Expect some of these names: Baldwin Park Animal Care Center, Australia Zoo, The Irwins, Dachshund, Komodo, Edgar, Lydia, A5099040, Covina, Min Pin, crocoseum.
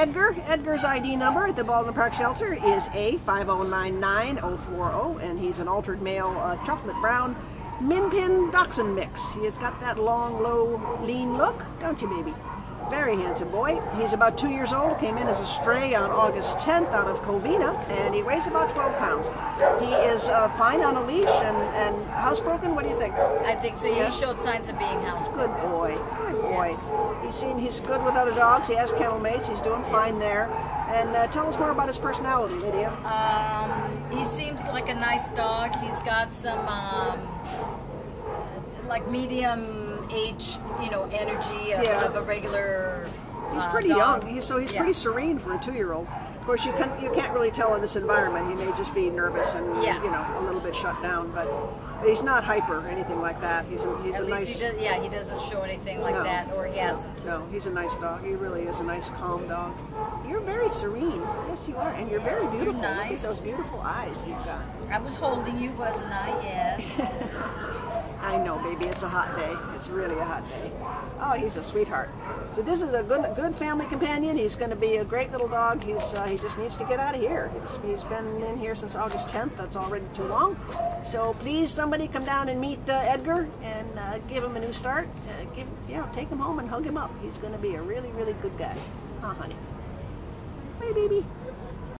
Edgar. Edgar's ID number at the Baldwin Park Shelter is A5099040, and he's an altered male chocolate brown Min Pin Dachshund mix. He has got that long, low, lean look, don't you, baby? Very handsome boy. He's about 2 years old, came in as a stray on August 10th out of Covina, and he weighs about 12 pounds. He is fine on a leash and housebroken. What do you think? I think so. Yeah. He showed signs of being housebroken. Good boy. Good boy. Yes. He's good with other dogs. He has kennel mates. He's doing fine there. And tell us more about his personality, Lydia. He seems like a nice dog. He's got some like medium age, you know, energy of, yeah, of a regular He's pretty dog. Young, he's yeah, pretty serene for a 2-year-old. Of course, you can't really tell in this environment. He may just be nervous and, yeah, you know, a little bit shut down, but he's not hyper or anything like that. He doesn't show anything like that, or he hasn't. No, he's a nice dog. He really is a nice, calm dog. You're very serene. Yes, you are, and you're very beautiful. You're nice. Look at those beautiful eyes you've got. I was holding you, wasn't I? Yes. I know, baby, it's a hot day. It's really a hot day. Oh, he's a sweetheart. So this is a good family companion. He's going to be a great little dog. He's he just needs to get out of here. He's been in here since August 10th. That's already too long. So please, somebody come down and meet Edgar and give him a new start. Take him home and hug him up. He's going to be a really, really good guy. Huh, honey? Bye, baby.